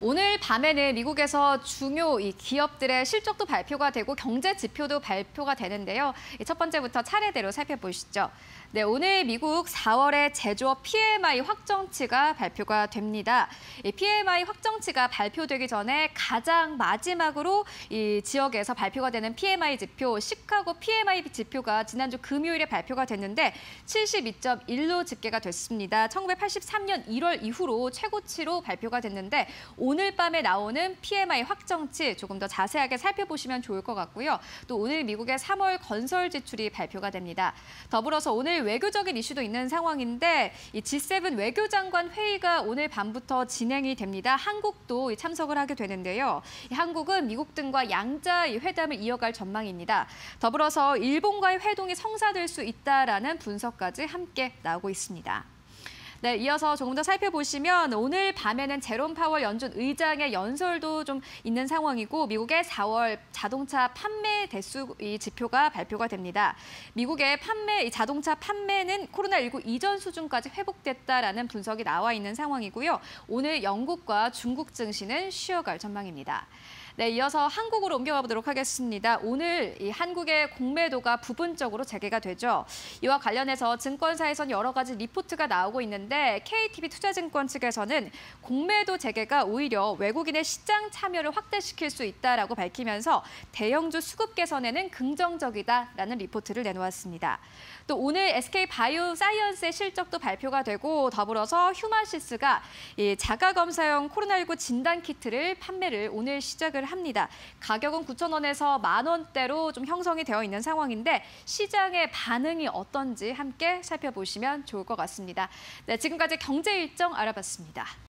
오늘 밤에는 미국에서 중요 기업들의 실적도 발표가 되고 경제 지표도 발표가 되는데요. 첫 번째부터 차례대로 살펴보시죠. 네, 오늘 미국 4월의 제조업 PMI 확정치가 발표가 됩니다. 이 PMI 확정치가 발표되기 전에 가장 마지막으로 이 지역에서 발표가 되는 PMI 지표, 시카고 PMI 지표가 지난주 금요일에 발표가 됐는데 72.1로 집계가 됐습니다. 1983년 1월 이후로 최고치로 발표가 됐는데 오늘 밤에 나오는 PMI 확정치 조금 더 자세하게 살펴보시면 좋을 것 같고요. 또 오늘 미국의 3월 건설 지출이 발표가 됩니다. 더불어서 오늘 외교적인 이슈도 있는 상황인데 이 G7 외교장관 회의가 오늘 밤부터 진행이 됩니다. 한국도 참석을 하게 되는데요. 한국은 미국 등과 양자 회담을 이어갈 전망입니다. 더불어서 일본과의 회동이 성사될 수 있다라는 분석까지 함께 나오고 있습니다. 네, 이어서 조금 더 살펴보시면 오늘 밤에는 제롬 파월 연준 의장의 연설도 좀 있는 상황이고 미국의 4월 자동차 판매 대수 지표가 발표가 됩니다. 미국의 자동차 판매는 코로나19 이전 수준까지 회복됐다라는 분석이 나와 있는 상황이고요. 오늘 영국과 중국 증시는 쉬어갈 전망입니다. 네, 이어서 한국으로 옮겨가 보도록 하겠습니다. 오늘 이 한국의 공매도가 부분적으로 재개가 되죠. 이와 관련해서 증권사에선 여러 가지 리포트가 나오고 있는데 KTB 투자증권 측에서는 공매도 재개가 오히려 외국인의 시장 참여를 확대시킬 수 있다라고 밝히면서 대형주 수급 개선에는 긍정적이다라는 리포트를 내놓았습니다. 또 오늘 SK 바이오 사이언스의 실적도 발표가 되고 더불어서 휴마시스가 이 자가검사용 코로나19 진단 키트를 판매를 오늘 시작을 합니다. 가격은 9,000원에서 10,000원대로 좀 형성이 되어 있는 상황인데 시장의 반응이 어떤지 함께 살펴보시면 좋을 것 같습니다. 네, 지금까지 경제 일정 알아봤습니다.